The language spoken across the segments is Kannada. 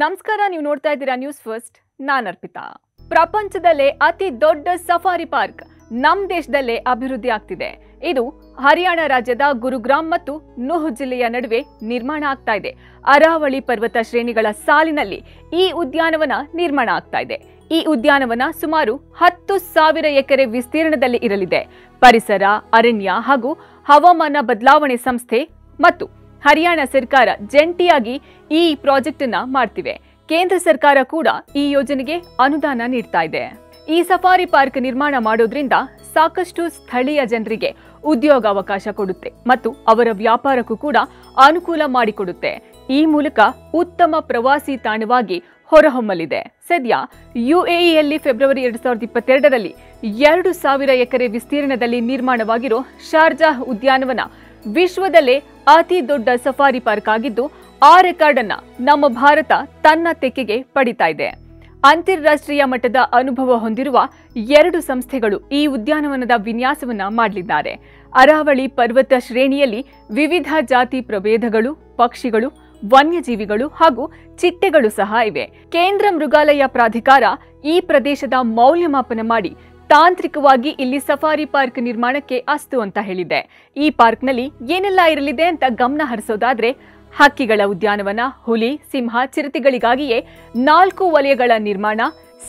ನಮಸ್ಕಾರ, ನೀವು ನೋಡ್ತಾ ಇದ್ದೀರಾ ನ್ಯೂಸ್ ಫಸ್ಟ್. ನಾನು ಅರ್ಪಿತಾ. ಪ್ರಪಂಚದಲ್ಲೇ ಅತಿ ದೊಡ್ಡ ಸಫಾರಿ ಪಾರ್ಕ್ ನಮ್ಮ ದೇಶದಲ್ಲೇ ಅಭಿವೃದ್ಧಿ ಆಗ್ತಿದೆ. ಇದು ಹರಿಯಾಣ ರಾಜ್ಯದ ಗುರುಗ್ರಾಮ್ ಮತ್ತು ನುಹ್ ಜಿಲ್ಲೆಯ ನಡುವೆ ನಿರ್ಮಾಣ ಆಗ್ತಾ ಇದೆ. ಅರಾವಳಿ ಪರ್ವತ ಶ್ರೇಣಿಗಳ ಸಾಲಿನಲ್ಲಿ ಈ ಉದ್ಯಾನವನ ನಿರ್ಮಾಣ ಆಗ್ತಾ ಇದೆ. ಈ ಉದ್ಯಾನವನ ಸುಮಾರು 10,000 ಎಕರೆ ವಿಸ್ತೀರ್ಣದಲ್ಲಿ ಇರಲಿದೆ. ಪರಿಸರ, ಅರಣ್ಯ ಹಾಗೂ ಹವಾಮಾನ ಬದಲಾವಣೆ ಸಂಸ್ಥೆ ಮತ್ತು ಹರಿಯಾಣ ಸರ್ಕಾರ ಜಂಟಿಯಾಗಿ ಈ ಪ್ರಾಜೆಕ್ಟ್ ಅನ್ನು ಮಾಡ್ತಿವೆ. ಕೇಂದ್ರ ಸರ್ಕಾರ ಕೂಡ ಈ ಯೋಜನೆಗೆ ಅನುದಾನ ನೀಡ್ತಾ ಇದೆ. ಈ ಸಫಾರಿ ಪಾರ್ಕ್ ನಿರ್ಮಾಣ ಮಾಡೋದ್ರಿಂದ ಸಾಕಷ್ಟು ಸ್ಥಳೀಯ ಜನರಿಗೆ ಉದ್ಯೋಗಾವಕಾಶ ಕೊಡುತ್ತೆ ಮತ್ತು ಅವರ ವ್ಯಾಪಾರಕ್ಕೂ ಕೂಡ ಅನುಕೂಲ ಮಾಡಿಕೊಡುತ್ತೆ. ಈ ಮೂಲಕ ಉತ್ತಮ ಪ್ರವಾಸಿ ತಾಣವಾಗಿ ಹೊರಹೊಮ್ಮಲಿದೆ. ಸದ್ಯ ಯುಎಇಯಲ್ಲಿ ಫೆಬ್ರವರಿ 2022ರಲ್ಲಿ 2,000 ಎಕರೆ ವಿಸ್ತೀರ್ಣದಲ್ಲಿ ನಿರ್ಮಾಣವಾಗಿರೋ ಶಾರ್ಜಾ ಉದ್ಯಾನವನ ವಿಶ್ವದಲ್ಲೇ ಅತಿ ದೊಡ್ಡ ಸಫಾರಿ ಪಾರ್ಕ್ ಆಗಿದ್ದು, ಆ ರೆಕಾರ್ಡ್ ಅನ್ನ ನಮ್ಮ ಭಾರತ ತನ್ನ ತೆಕ್ಕೆಗೆ ಪಡಿತಾ ಇದೆ. ಅಂತಾರಾಷ್ಟ್ರೀಯ ಮಟ್ಟದ ಅನುಭವ ಹೊಂದಿರುವ 2 ಸಂಸ್ಥೆಗಳು ಈ ಉದ್ಯಾನವನದ ವಿನ್ಯಾಸವನ್ನ ಮಾಡಲಿದ್ದಾರೆ. ಅರಾವಳಿ ಪರ್ವತ ಶ್ರೇಣಿಯಲ್ಲಿ ವಿವಿಧ ಜಾತಿ ಪ್ರಭೇದಗಳು, ಪಕ್ಷಿಗಳು, ವನ್ಯಜೀವಿಗಳು ಹಾಗೂ ಚಿಟ್ಟೆಗಳು ಸಹ ಇವೆ. ಕೇಂದ್ರ ಮೃಗಾಲಯ ಪ್ರಾಧಿಕಾರ ಈ ಪ್ರದೇಶದ ಮೌಲ್ಯಮಾಪನ ಮಾಡಿ ತಾಂತ್ರಿಕವಾಗಿ ಇಲ್ಲಿ ಸಫಾರಿ ಪಾರ್ಕ್ ನಿರ್ಮಾಣಕ್ಕೆ ಅಸ್ತು ಅಂತ ಹೇಳಿದೆ. ಈ ಪಾರ್ಕ್ನಲ್ಲಿ ಏನೆಲ್ಲ ಇರಲಿದೆ ಅಂತ ಗಮನ ಹರಿಸೋದಾದ್ರೆ, ಹಕ್ಕಿಗಳ ಉದ್ಯಾನವನ, ಹುಲಿ, ಸಿಂಹ, ಚಿರತೆಗಳಿಗಾಗಿಯೇ 4 ವಲಯಗಳ ನಿರ್ಮಾಣ,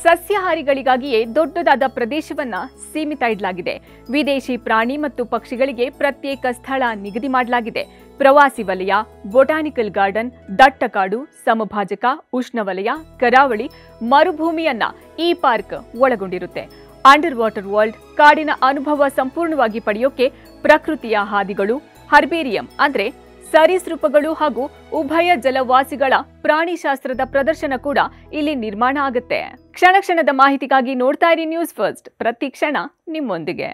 ಸಸ್ಯಾಹಾರಿಗಳಿಗಾಗಿಯೇ ದೊಡ್ಡದಾದ ಪ್ರದೇಶವನ್ನ ಸೀಮಿತ ಇಡಲಾಗಿದೆ. ವಿದೇಶಿ ಪ್ರಾಣಿ ಮತ್ತು ಪಕ್ಷಿಗಳಿಗೆ ಪ್ರತ್ಯೇಕ ಸ್ಥಳ ನಿಗದಿ ಮಾಡಲಾಗಿದೆ. ಪ್ರವಾಸಿ ವಲಯ, ಬೊಟಾನಿಕಲ್ ಗಾರ್ಡನ್, ದಟ್ಟಕಾಡು, ಸಮಭಾಜಕ, ಉಷ್ಣವಲಯ, ಕರಾವಳಿ, ಮರುಭೂಮಿಯನ್ನ ಈ ಪಾರ್ಕ್ ಒಳಗೊಂಡಿರುತ್ತೆ. ಅಂಡರ್ ವಾಟರ್ ವರ್ಲ್ಡ್, ಕಾಡಿನ ಅನುಭವ ಸಂಪೂರ್ಣವಾಗಿ ಪಡೆಯೋಕೆ ಪ್ರಕೃತಿಯ ಹಾದಿಗಳು, ಹರ್ಬೇರಿಯಂ ಅಂದ್ರೆ ಸರೀಸೃಪಗಳು ಹಾಗೂ ಉಭಯ ಜಲವಾಸಿಗಳ ಪ್ರಾಣಿಶಾಸ್ತ್ರದ ಪ್ರದರ್ಶನ ಕೂಡ ಇಲ್ಲಿ ನಿರ್ಮಾಣ ಆಗುತ್ತೆ. ಕ್ಷಣ ಕ್ಷಣದ ಮಾಹಿತಿಗಾಗಿ ನೋಡ್ತಾ ಇರಿ ನ್ಯೂಸ್ ಫಸ್ಟ್, ಪ್ರತಿ ಕ್ಷಣ ನಿಮ್ಮೊಂದಿಗೆ.